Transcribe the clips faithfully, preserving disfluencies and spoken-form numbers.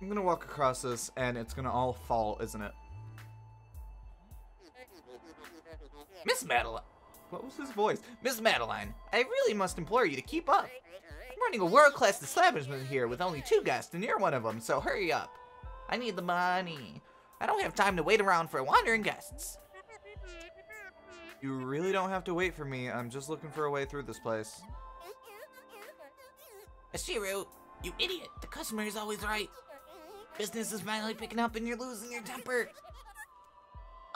I'm gonna walk across this and it's gonna all fall, isn't it? Miss Madeline! What was his voice? Miss Madeline, I really must implore you to keep up. I'm running a world-class establishment here with only two guests and you're one of them, so hurry up. I need the money. I don't have time to wait around for wandering guests. You really don't have to wait for me. I'm just looking for a way through this place. Oshiro, you idiot. The customer is always right. Business is finally picking up and you're losing your temper.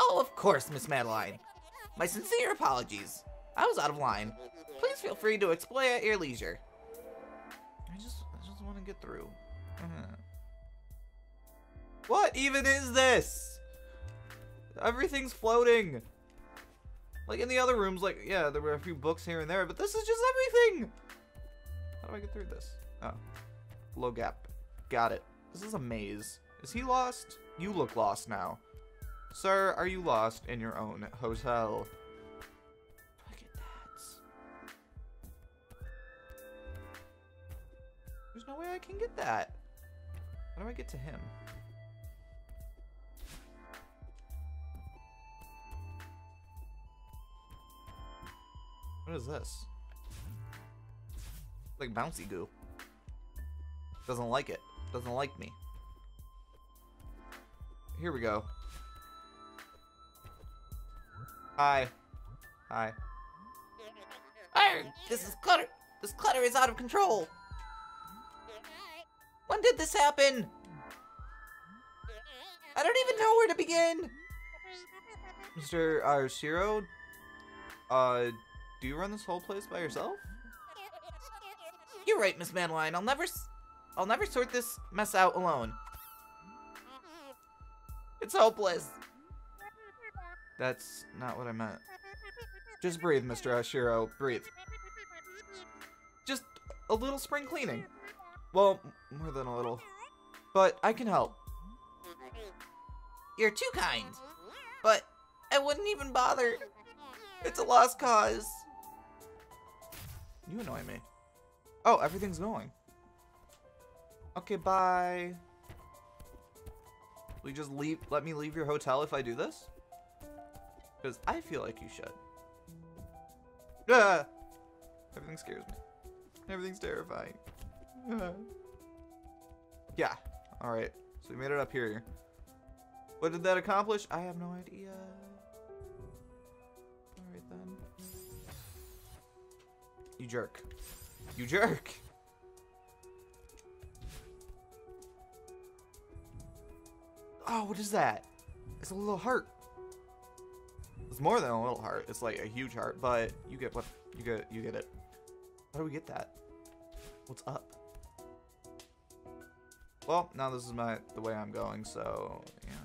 Oh, of course, Miss Madeline. My sincere apologies. I was out of line. Please feel free to explore at your leisure. I just, I just want to get through. Uh-huh. What even is this? Everything's floating. Like in the other rooms, like, yeah, there were a few books here and there, but this is just everything. How do I get through this? Oh, low gap. Got it. This is a maze. Is he lost? You look lost now. Sir, are you lost in your own hotel? Look at that. There's no way I can get that. How do I get to him? What is this? Like bouncy goo. Doesn't like it. Doesn't like me. Here we go. Hi. Hi. Arr, this is clutter. This clutter is out of control. When did this happen? I don't even know where to begin. Mister Oshiro, uh, do you run this whole place by yourself? You're right, Miss Madeline. I'll never, I'll never sort this mess out alone. It's hopeless. That's not what I meant. Just breathe, Mister Oshiro. Breathe. Just a little spring cleaning. Well, more than a little. But I can help. You're too kind. But I wouldn't even bother. It's a lost cause. You annoy me. Oh, everything's going. Okay, bye. Will you just leave? Let me leave your hotel if I do this? Because I feel like you should. Ah! Everything scares me. Everything's terrifying. Ah. Yeah. Alright. So we made it up here. What did that accomplish? I have no idea. Alright then. You jerk. You jerk! Oh, what is that? It's a little heart. It's more than a little heart. It's like a huge heart, but you get what you get. You get it. How do we get that? What's up? Well, now this is my the way I'm going. So yeah.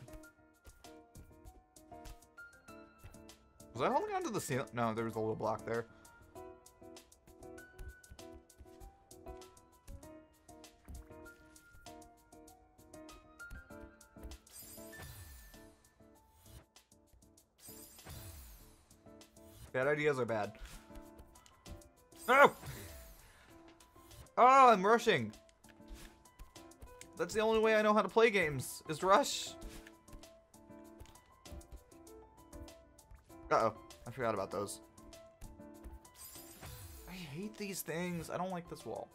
Was I holding onto the ceiling? No, there was a little block there. Bad ideas are bad. Oh! Oh, I'm rushing. That's the only way I know how to play games, is to rush. Uh-oh. I forgot about those. I hate these things. I don't like this wall.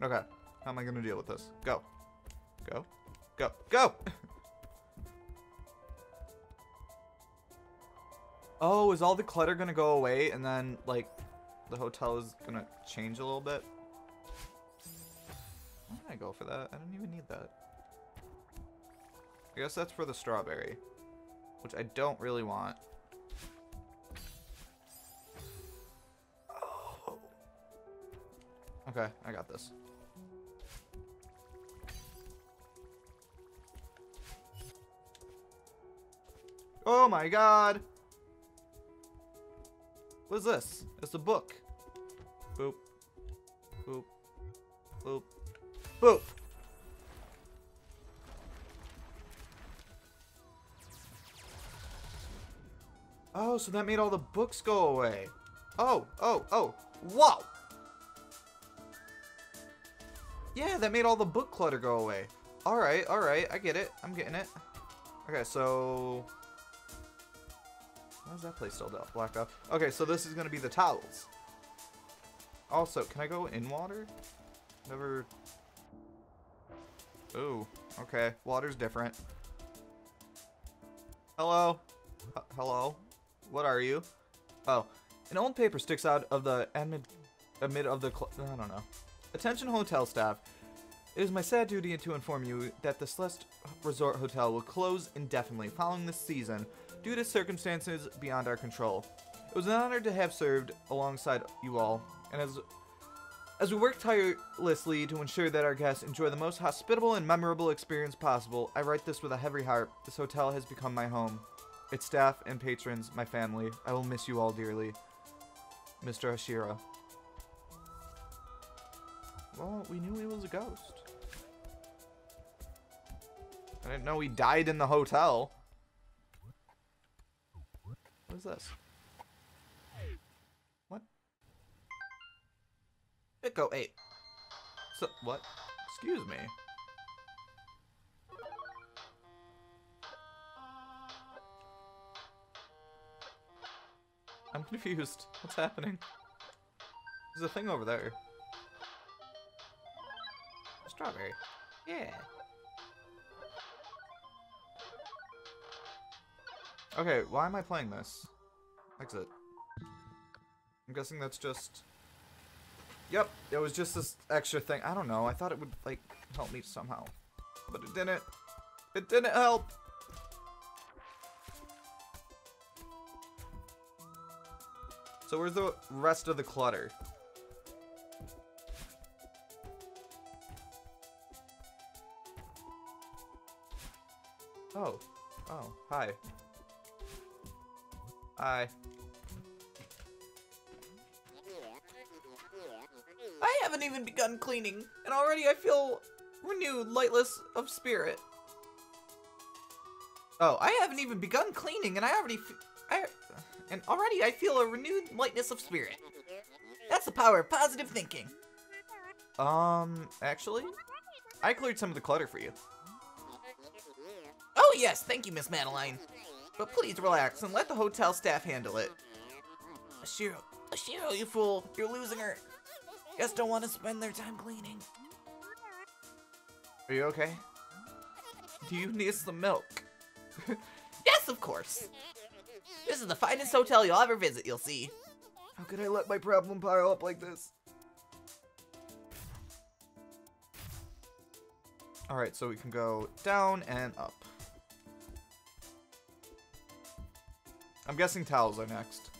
Okay. How am I gonna deal with this? Go. Go. Go. Go! Oh, is all the clutter gonna go away and then, like, the hotel is gonna change a little bit? Why did I go for that? I don't even need that. I guess that's for the strawberry, which I don't really want. Oh. Okay, I got this. Oh my god! What is this? It's a book. Boop. Boop. Boop. Boop! Oh, so that made all the books go away. Oh, oh, oh. Whoa! Yeah, that made all the book clutter go away. Alright, alright. I get it. I'm getting it. Okay, so... Why is that place still blacked out? Okay, so this is going to be the towels. Also, can I go in water? Never... Ooh, okay. Water's different. Hello? H hello? What are you? Oh. An old paper sticks out of the... Amid, amid of the... Cl I don't know. Attention hotel staff. It is my sad duty to inform you that the Celestial Resort Hotel will close indefinitely following this season due to circumstances beyond our control. It was an honor to have served alongside you all, and as as we work tirelessly to ensure that our guests enjoy the most hospitable and memorable experience possible, I write this with a heavy heart. This hotel has become my home. Its staff and patrons, my family. I will miss you all dearly. Mister Oshiro. Well, we knew he was a ghost. I didn't know he died in the hotel. What is this? What? Echo eight. So, what? Excuse me. I'm confused. What's happening? There's a thing over there. A strawberry. Yeah. Okay, why am I playing this? Exit. I'm guessing that's just... Yep, it was just this extra thing. I don't know, I thought it would, like, help me somehow. But it didn't. It didn't help! So where's the rest of the clutter? Oh. Oh, hi. Hi. I haven't even begun cleaning, and already I feel renewed, lightless of spirit. Oh, I haven't even begun cleaning, and I already f I And already I feel a renewed lightness of spirit. That's the power of positive thinking. Um, actually, I cleared some of the clutter for you. Oh yes, thank you, Miss Madeline. But please relax and let the hotel staff handle it. Oshiro, Oshiro, you fool. You're losing her. Guests don't want to spend their time cleaning. Are you okay? Do you need some milk? Yes, of course. This is the finest hotel you'll ever visit, you'll see. How could I let my problem pile up like this? Alright, so we can go down and up. I'm guessing towels are next.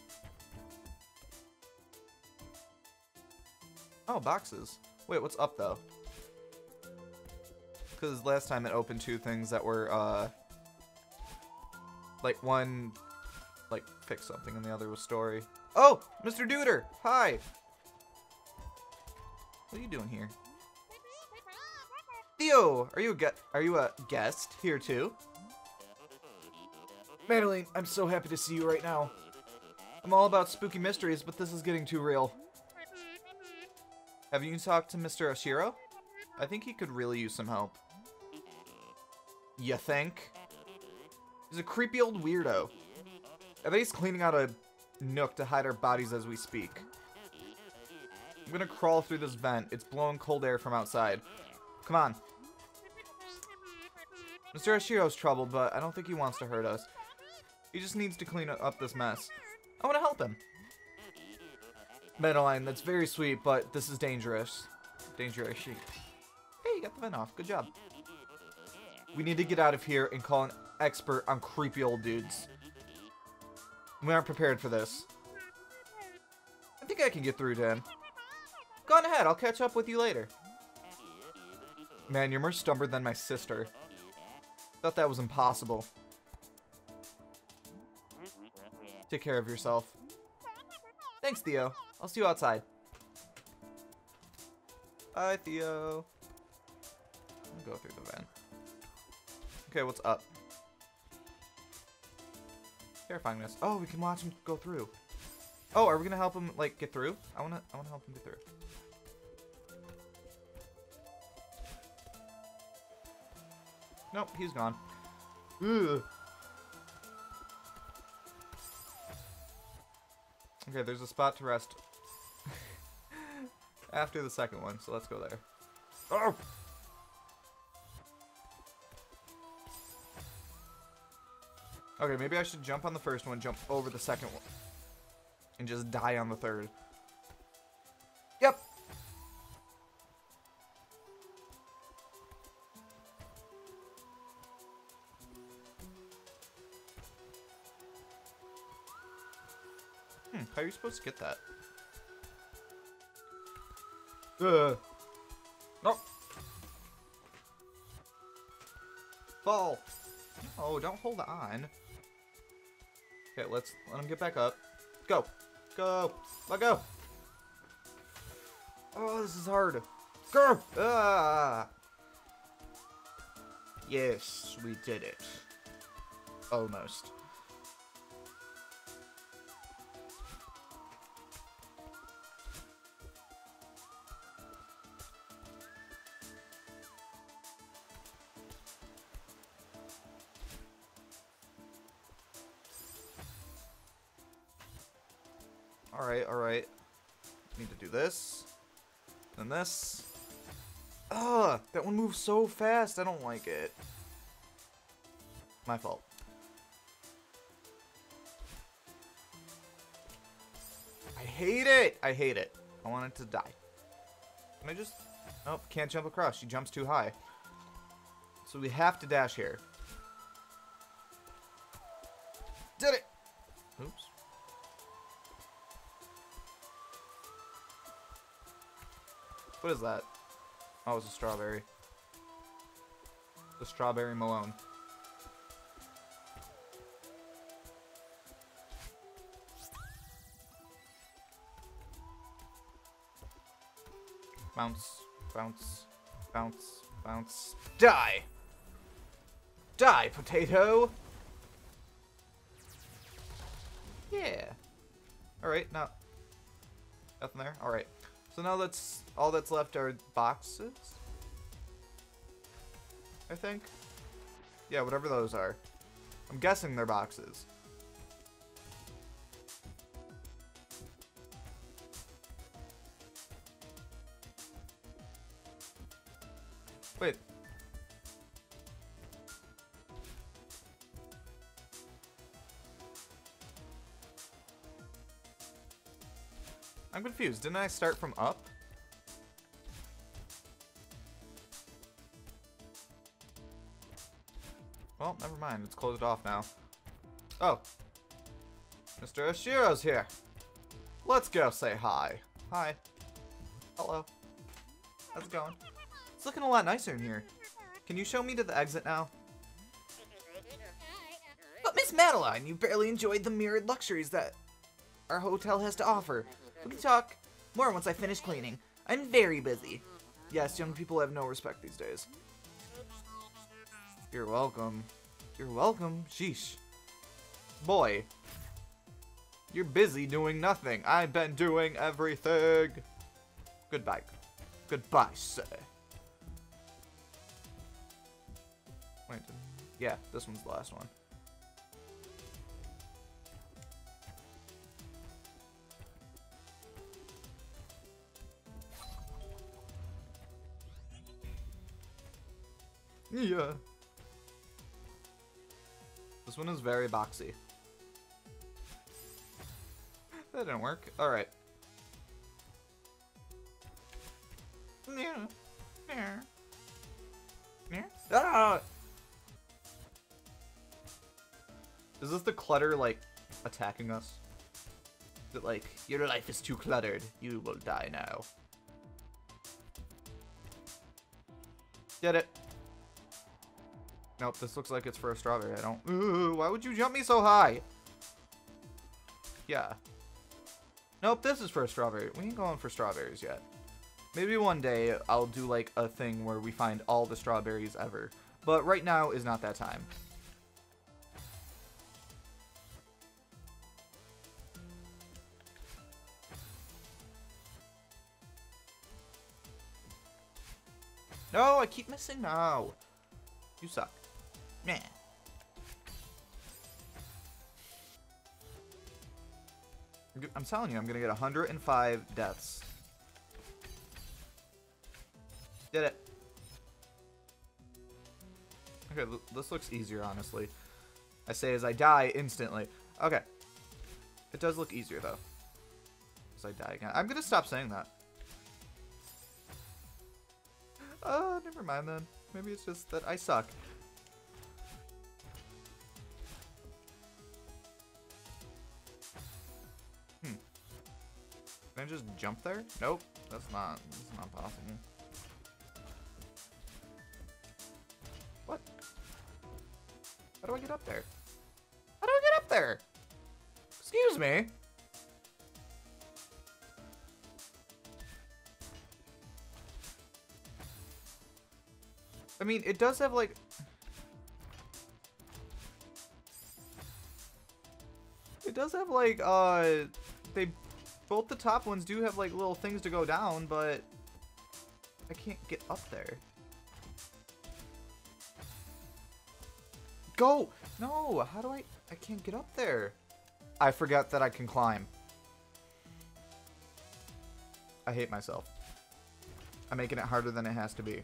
Oh, boxes. Wait, what's up, though? Because last time it opened two things that were, uh... like, one... like, pick something, and the other was story. Oh! Mister Duder! Hi! What are you doing here? Theo! Are you a gu- are you a guest here, too? Madeline, I'm so happy to see you right now. I'm all about spooky mysteries, but this is getting too real. Have you talked to Mister Oshiro? I think he could really use some help. You think? He's a creepy old weirdo. At least cleaning out a nook to hide our bodies as we speak. I'm gonna crawl through this vent. It's blowing cold air from outside. Come on. Mister Oshiro's troubled, but I don't think he wants to hurt us. He just needs to clean up this mess. I want to help him. Madeline, that's very sweet, but this is dangerous. Dangerous sheep. Hey, you got the vent off. Good job. We need to get out of here and call an expert on creepy old dudes. We aren't prepared for this. I think I can get through, Dan. Go on ahead, I'll catch up with you later. Man, you're more stubborn than my sister. Thought that was impossible. Take care of yourself. Thanks, Theo. I'll see you outside. Bye, Theo. I'll go through the van. Okay, what's up? Terrifyingness. Oh, we can watch him go through. Oh, are we gonna help him like get through? I wanna I wanna help him get through. Nope, he's gone. Ugh. Okay, there's a spot to rest after the second one, so let's go there. Oh! Okay, maybe I should jump on the first one, jump over the second one, and just die on the third. Yep! Hmm, how are you supposed to get that? Ugh. No! Fall! No, don't hold on. Okay, let's let him get back up. Go! Go! Let go! Oh, this is hard. Go! Ah! Yes, we did it. Almost. Alright, alright. Need to do this. And this. Ugh! That one moves so fast, I don't like it. My fault. I hate it! I hate it. I want it to die. Can I just... Nope, can't jump across. She jumps too high. So we have to dash here. Did it! Oops. What is that? Oh, it's a strawberry. The strawberry Malone. Bounce, bounce, bounce, bounce. Die! Die, potato! Yeah. Alright, no. Nothing there? Alright. So now that's all that's left are boxes, I think. Yeah, whatever those are. I'm guessing they're boxes. Wait. I'm confused. Didn't I start from up? Well, never mind. It's closed off now. Oh. Mister Oshiro's here. Let's go say hi. Hi. Hello. How's it going? It's looking a lot nicer in here. Can you show me to the exit now? But Miss Madeline, you barely enjoyed the myriad luxuries that our hotel has to offer. We can talk more once I finish cleaning. I'm very busy. Yes, young people have no respect these days. You're welcome. You're welcome. Sheesh. Boy. You're busy doing nothing. I've been doing everything. Goodbye. Goodbye, sir. Wait. Yeah, this one's the last one. Yeah. This one is very boxy. That didn't work. Alright. Yeah. Yeah. Yeah. Ah! Is this the clutter, like, attacking us? Is it like, your life is too cluttered, you will die now. Get it. Nope, this looks like it's for a strawberry. I don't... Ooh, why would you jump me so high? Yeah. Nope, this is for a strawberry. We ain't going for strawberries yet. Maybe one day I'll do, like, a thing where we find all the strawberries ever. But right now is not that time. No, I keep missing now. You suck. Meh. I'm telling you, I'm gonna get one hundred five deaths. Did it. Okay, this looks easier, honestly. I say as I die instantly. Okay. It does look easier, though. As I die again. I'm gonna stop saying that. Oh, uh, never mind, then. Maybe it's just that I suck. Hmm. Can I just jump there? Nope. That's not, that's not possible. What? How do I get up there? How do I get up there? Excuse me. I mean, it does have, like... It does have, like, uh... They... Both the top ones do have, like, little things to go down, but... I can't get up there. Go! No! How do I... I can't get up there. I forgot that I can climb. I hate myself. I'm making it harder than it has to be.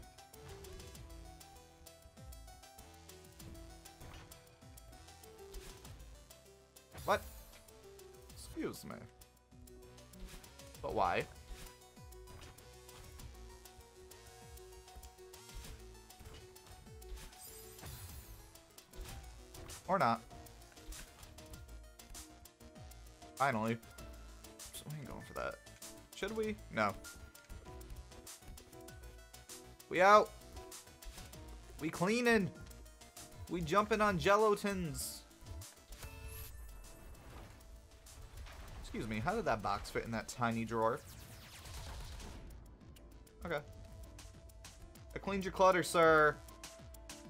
What? Excuse me. But why? Or not. Finally. So we ain't going for that. Should we? No. We out. We cleaning. We jumping on gelatins. Excuse me, how did that box fit in that tiny drawer? Okay. I cleaned your clutter, sir.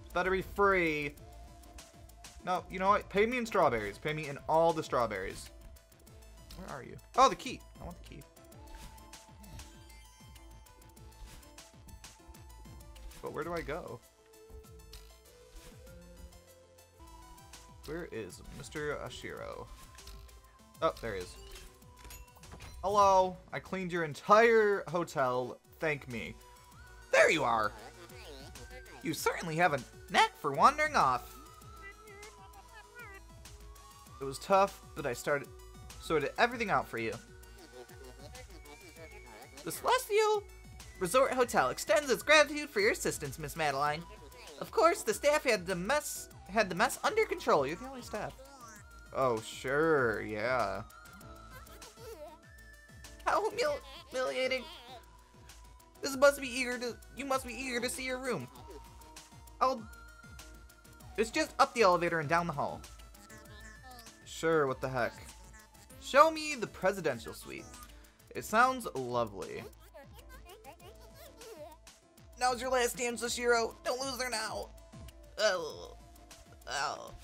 It's better be free. No, you know what? Pay me in strawberries. Pay me in all the strawberries. Where are you? Oh, the key. I want the key. But where do I go? Where is Mister Oshiro? Oh, there he is. Hello, I cleaned your entire hotel. Thank me. There you are. You certainly have a knack for wandering off. It was tough, but I started sorted everything out for you. The Celestial Resort Hotel extends its gratitude for your assistance, Miss Madeline. Of course, the staff had the mess had the mess under control. You're the only staff. Oh, sure, yeah. How humil humiliating. This must be eager to you must be eager to see your room. I'll It's just up the elevator and down the hall. Sure, what the heck. Show me the presidential suite. It sounds lovely. Now's your last chance, Oshiro. Don't lose her now. Oh. Oh.